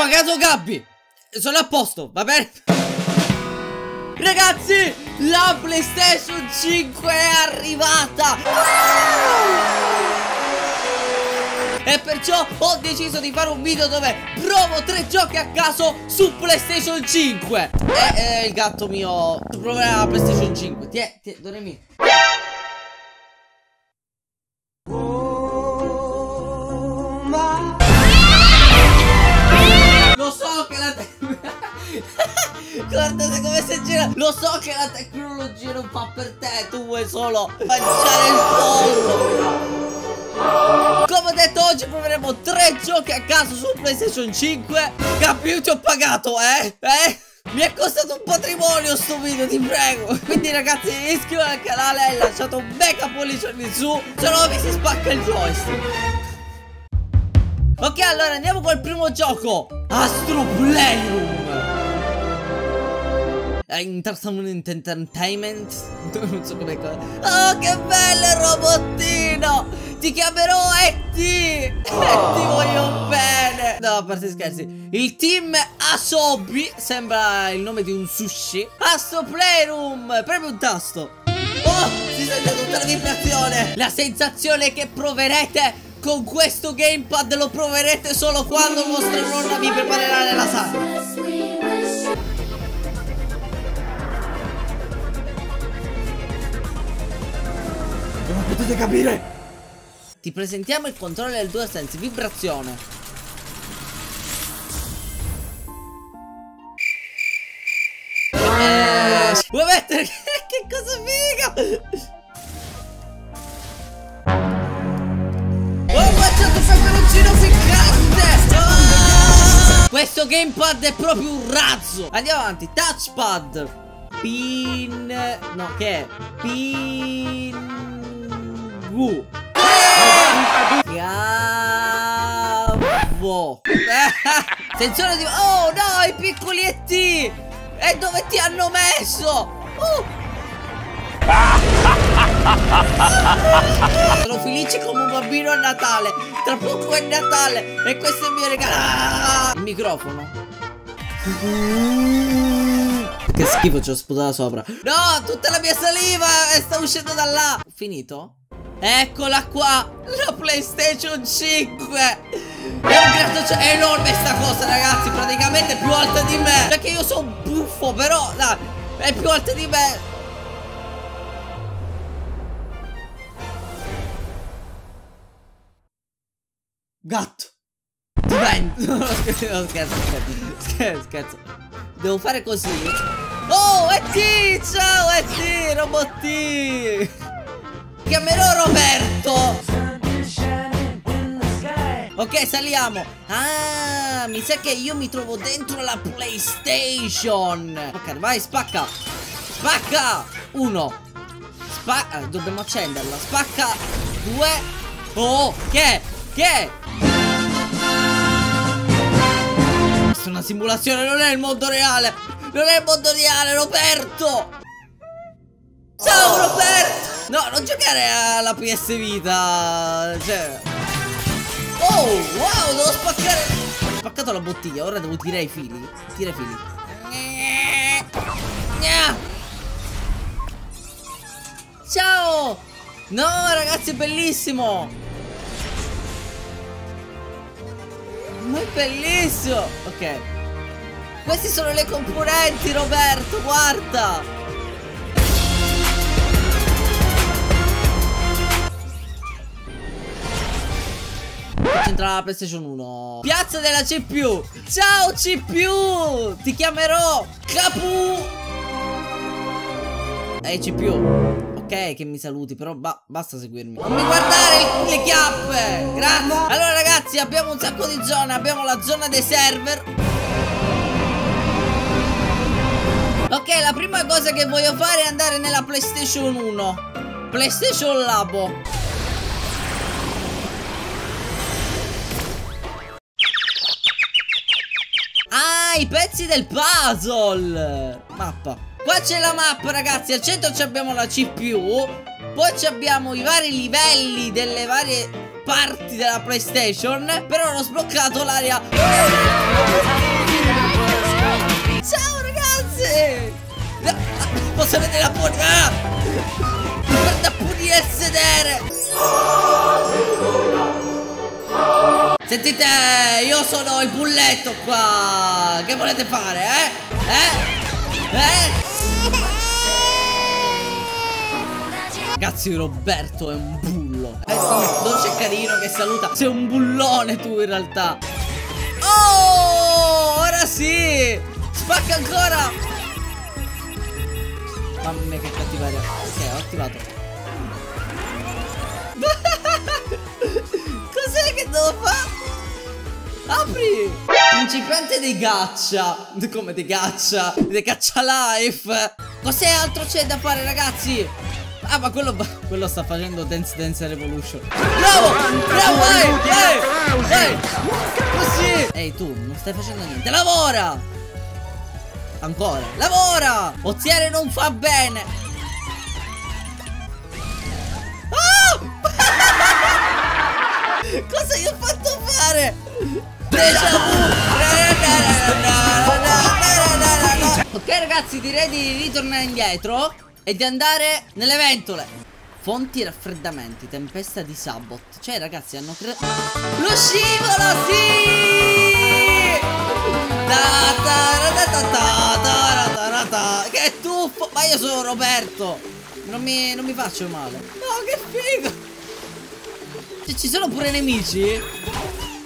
pagato Gabby. Sono a posto, va bene? Ragazzi, la PlayStation 5 è arrivata! E perciò ho deciso di fare un video dove provo 3 giochi a caso su PlayStation 5. Il gatto mio proverà la PlayStation 5. Tiè, doremi. Lo so che la guardate come si gira. Lo so che la tecnologia non fa per te. Tu vuoi solo mangiare il pollo. Come ho detto, oggi proveremo 3 giochi a caso su PlayStation 5. Capito, ti ho pagato, mi è costato un patrimonio sto video, ti prego. Quindi ragazzi, iscrivetevi al canale e lasciate un mega pollice in su, se no mi si spacca il joystick. Ok, allora andiamo col primo gioco, Astro Playroom Entertainment. Non so come. Oh, che bello il robottino! Ti chiamerò Etty! Ti voglio bene! No, a parte scherzi, il Team Asobi sembra il nome di un sushi. Astro Playroom, premi un tasto. Oh, si sente tutta la vibrazione. La sensazione che proverete con questo gamepad lo proverete solo quando vostra nonna vi preparerà nella sala. Non potete capire. Ti presentiamo il controllo del DualSense, vibrazione. Vuoi mettere che cosa figa? Questo gamepad è proprio un razzo. Andiamo avanti, touchpad. Pin Cavo. Attenzione di... Oh no, i piccoli ET. E dove ti hanno messo? Sono felice come un bambino a Natale. Tra poco è Natale e questo è il mio regalo. Il microfono. Che schifo, ci ho sputato sopra. No, tutta la mia saliva sta uscendo da là. Finito? Eccola qua, la PlayStation 5. È un grattacielo, è enorme sta cosa ragazzi, praticamente è più alta di me. Perché io sono buffo, però dai, è più alta di me. Gatto. No, scherzo. Devo fare così. Oh, Etty, ciao Etty, robottino. Chiamerò Roberto. Ok, saliamo. Ah, mi sa che io mi trovo dentro la PlayStation. Ok, vai, spacca. Spacca. 1. Spacca. Dobbiamo accenderla. Spacca. 2. Oh, che? Questa è una simulazione, non è il mondo reale. Non è il mondo reale, Roberto. Ciao Roberto. No, non giocare alla PS Vita. Cioè. Oh, wow, devo spaccare. Ho spaccato la bottiglia, ora devo tirare i fili. Tira i fili. Ciao. No, ragazzi, è bellissimo. Ma è bellissimo. Ok, questi sono le componenti, Roberto, guarda. C'entra la PlayStation 1. Piazza della CPU. Ciao CPU, ti chiamerò Capu. CPU. Ok, che mi saluti, però basta seguirmi. Non mi guardare le chiappe. Grazie. Allora ragazzi, abbiamo un sacco di zone. Abbiamo la zona dei server. Ok, la prima cosa che voglio fare è andare nella PlayStation 1, PlayStation Labo. Ah, i pezzi del puzzle. Mappa. Qua c'è la mappa ragazzi, al centro abbiamo la CPU, poi abbiamo i vari livelli delle varie parti della PlayStation, però ho sbloccato l'area. posso vedere la porta! Guarda pure il sedere! Sentite, io sono il bulletto qua! Che volete fare, eh? Ragazzi, Roberto è un bullo. È un dolce carino che saluta. Sei un bullone tu in realtà. Oh, ora sì! Spacca ancora! Mamma mia che cattiveria. Ok, ho attivato. Cos'è che devo fare? Apri! Principiante di caccia. Come di caccia? Di caccia life. Cos'è altro c'è da fare, ragazzi? Ah, ma quello sta facendo Dance Dance Revolution. Bravo! Bravo! Ehi! Ehi! Così! Ehi tu, non stai facendo niente. Lavora! Ancora! Lavora! Oziere non fa bene! Oh! Cosa gli ho fatto fare? Déjà vu! Ok ragazzi, direi di ritornare indietro e di andare nelle ventole. Fonti raffreddamenti, tempesta di Sabot. Cioè ragazzi hanno creato lo scivolo, sì! Che tuffo. Ma io sono Roberto, non mi faccio male. No, che figo. Cioè, ci sono pure nemici.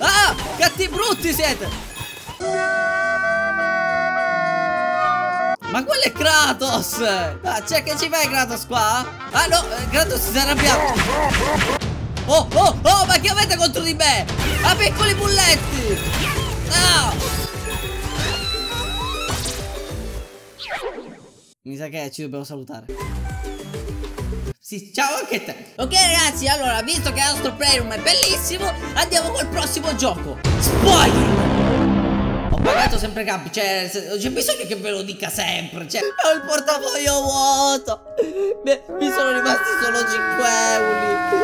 Ah, catti brutti siete. Ma quello è Kratos! Ah, cioè, che ci fai Kratos qua? Ah no, Kratos si è arrabbiato! Oh, oh, oh, ma che avete contro di me? Ah, piccoli bulletti! Ah! Mi sa che ci dobbiamo salutare. Sì, ciao anche te! Ok ragazzi, allora, visto che Astro Playroom è bellissimo, andiamo col prossimo gioco! Spider-Man! Pagato sempre capi, cioè c'è bisogno che ve lo dica sempre, cioè ho il portafoglio vuoto. Mi sono rimasti solo 5 euro.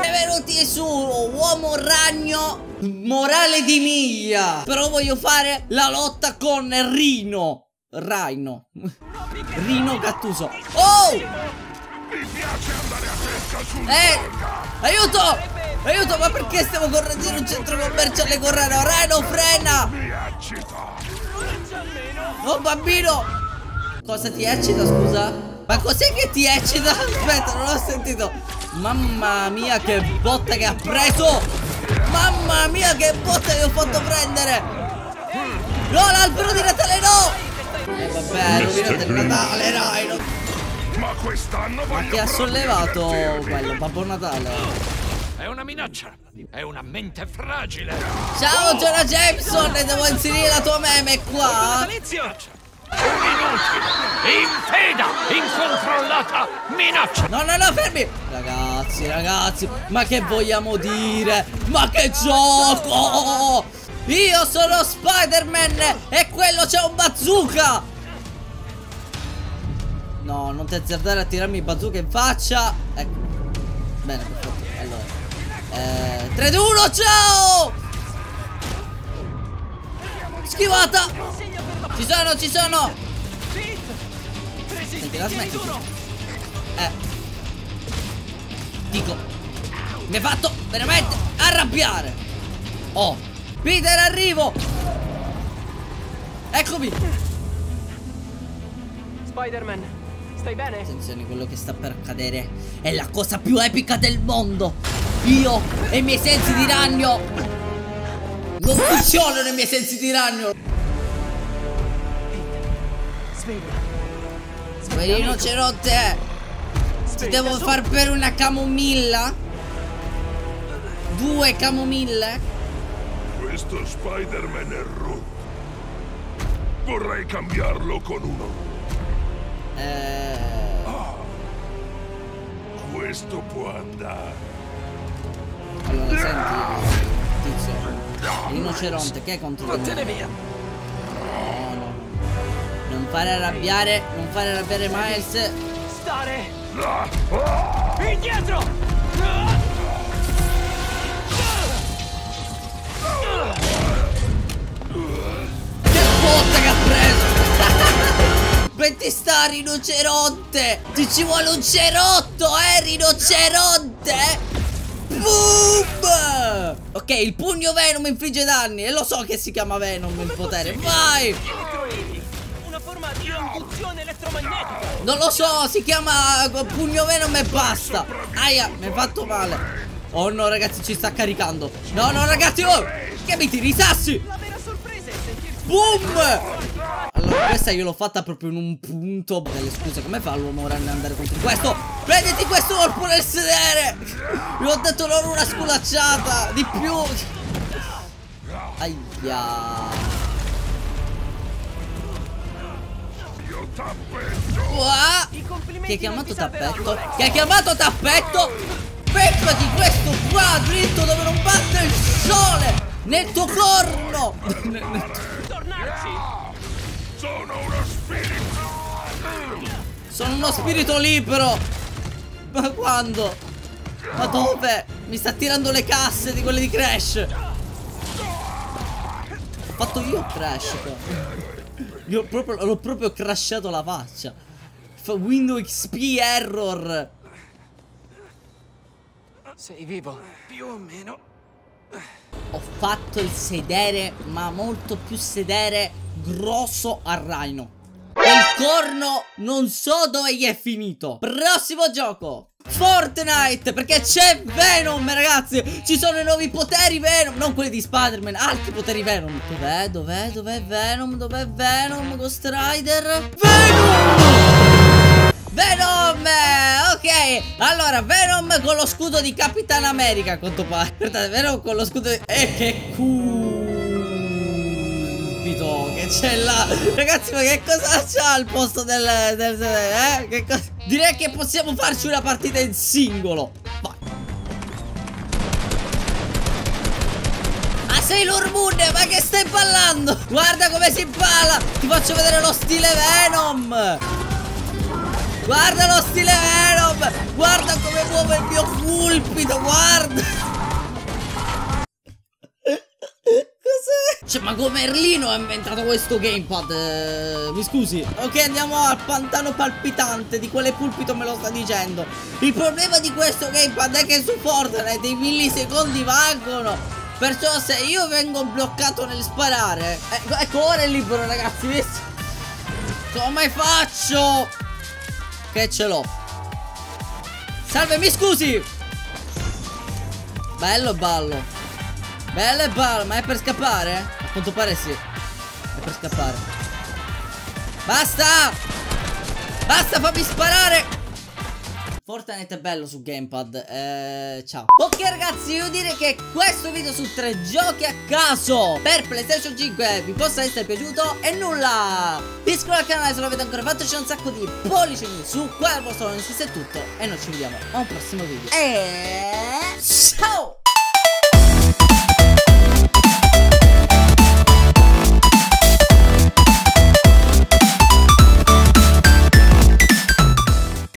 Benvenuti su Uomo Ragno Morale di Miglia. Però voglio fare la lotta con Rhino Gattuso. Oh! Mi piace andare a pesca sul aiuto! Aiuto, ma perché stiamo correndo in un centro commerciale con Rhino? Rhino, frena! Oh bambino! Cosa ti eccita, scusa? Ma cos'è che ti eccita? Aspetta, non l'ho sentito. Mamma mia che botta che ha preso! Mamma mia che botta che ho fatto prendere! No, l'albero di Natale no! Vabbè, rovinate il Natale, Rhino! Ma quest'anno voglio... Ma che ha sollevato quello, Babbo Natale? È una minaccia, è una mente fragile. Ciao Jonah Jameson, devo inserire la tua meme qua. Inutile, infeda, incontrollata minaccia. No, no, no, fermi. Ragazzi, ragazzi, ma che vogliamo dire? Ma che gioco! Io sono Spider-Man e quello c'è un bazooka. No, non ti azzardare a tirarmi il bazooka in faccia. Ecco. Bene, perfetto. 3, 2, 1, ciao! Schivata! Ci sono, ci sono! Senti, la smetti. Dico, mi hai fatto veramente arrabbiare. Oh, Peter, arrivo! Eccomi! Spider-Man, stai bene? Attenzione, quello che sta per accadere è la cosa più epica del mondo. Io e i miei sensi di ragno. Non funzionano i miei sensi di ragno. Sveglia rinoceronte. Ti devo far bere una camomilla. 2 camomille. Questo Spider-Man è rotto. Vorrei cambiarlo con uno. Questo può andare. Allora senti, tizio, il rinoceronte che è contro di me? Vattene via. No, no. Non fare arrabbiare Miles. Stare indietro. Che botta che ha preso. metti sta rinoceronte. Ti ci vuole un cerotto, rinoceronte. Boom! Ok, il pugno Venom infligge danni. E lo so che si chiama Venom il potere. Vai! Una forma di induzione elettromagnetica. Non lo so, si chiama pugno Venom e basta. Aia, mi ha fatto male. Oh no, ragazzi, ci sta caricando. No, no, ragazzi, oh! Che mi tiri i sassi? La vera sorpresa è sentirsi. Boom! Allora, questa io l'ho fatta proprio in un punto. Delle scuse, come fa l'uomo ora ad andare contro questo? Prenditi questo corpo nel sedere! Gli ho detto loro una sculacciata! Di più! Aia! Che hai chiamato tappetto? Che hai chiamato tappetto? Peccati questo qua, dritto dove non batte il sole! Nel tuo corno! Tornarci! Sono uno spirito! Sono uno spirito libero! Ma quando? Ma dove? Mi sta tirando le casse di quelle di Crash! Ho fatto io Crash qua! Io l'ho proprio crashato la faccia! Windows XP error! Sei vivo? Più o meno. Ho fatto il sedere, ma molto più sedere grosso a Rhino. Il corno non so dove gli è finito. Prossimo gioco, Fortnite, perché c'è Venom, ragazzi. Ci sono i nuovi poteri Venom, non quelli di Spider-Man, altri poteri Venom. Dov'è? Dov'è? Dov'è Venom? Dov'è Venom? Ghost Rider? Venom! Venom! Ok, allora Venom con lo scudo di Captain America, a quanto pare. Guardate, Venom con lo scudo di... che culo che c'è là, ragazzi, ma che cosa c'ha al posto del sedere, che cosa? Direi che possiamo farci una partita in singolo. Vai. Ah, Sailor Moon, ma che stai ballando? Guarda come si balla, ti faccio vedere lo stile Venom. Guarda lo stile Venom, guarda come muove il mio pulpito, guarda. Cioè, ma come Merlino ha inventato questo gamepad? Mi scusi. Ok, andiamo al pantano palpitante. Di quale pulpito me lo sta dicendo? Il problema di questo gamepad è che su Fortnite i millisecondi valgono. Perciò se io vengo bloccato nel sparare, ecco, ora è libero, ragazzi. Come faccio? Che ce l'ho. Salve, mi scusi. Bello ballo. Bella e balla, ma è per scappare? A quanto pare sì. È per scappare. Basta! Basta, fammi sparare! Fortnite è bello su gamepad. Ciao. Ok, ragazzi, io direi che questo video su 3 giochi a caso per PlayStation 5 vi possa essere piaciuto. E nulla, iscrivetevi al canale se non l'avete ancora fatto. C'è un sacco di pollici su qua al vostro. Non è tutto. E noi ci vediamo a un prossimo video. E ciao!